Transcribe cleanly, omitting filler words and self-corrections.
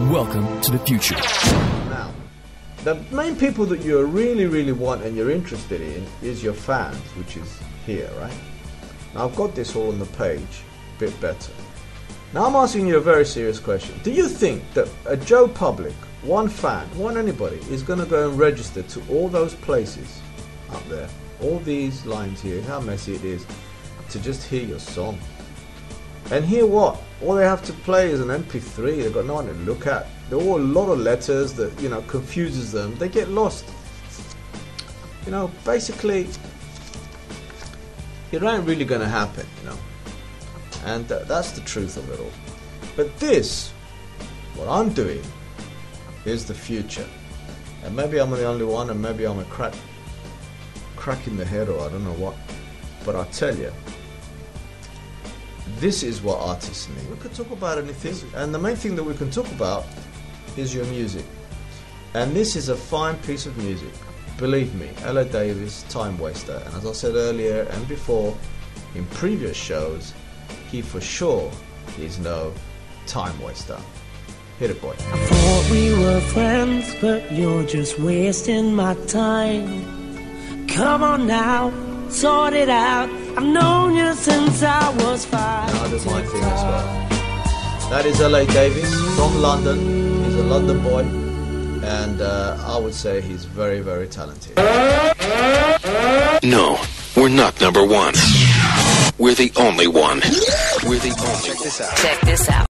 Welcome to the future. Now, the main people that you really want and you're interested in is your fans, which is here, right? Now I've got this all on the page a bit better. Now I'm asking you a very serious question. Do you think that a Joe Public, one fan, one anybody, is going to go and register to all those places up there, all these lines here, how messy it is, to just hear your song? And hear what? All they have to play is an MP3. They've got no one to look at. There are all a lot of letters that, you know, confuses them. They get lost. You know, basically, it ain't really going to happen, you know. And that's the truth of it all. But this, what I'm doing, is the future. And maybe I'm the only one, and maybe I'm a crack in the head, or I don't know what. But I tell you, this is what artists need. We could talk about anything, and the main thing that we can talk about is your music. And this is a fine piece of music. Believe me, L.A. Davis, time waster. And as I said earlier and before, in previous shows, he for sure is no time waster. Hit it, boy. I thought we were friends, but you're just wasting my time. Come on now, sort it out. I've known you since I was 5. No, that's my thing as well. That is L.A. Davis from London. He's a London boy, and I would say he's very talented. No, we're not number one. We're the only one. Check this out.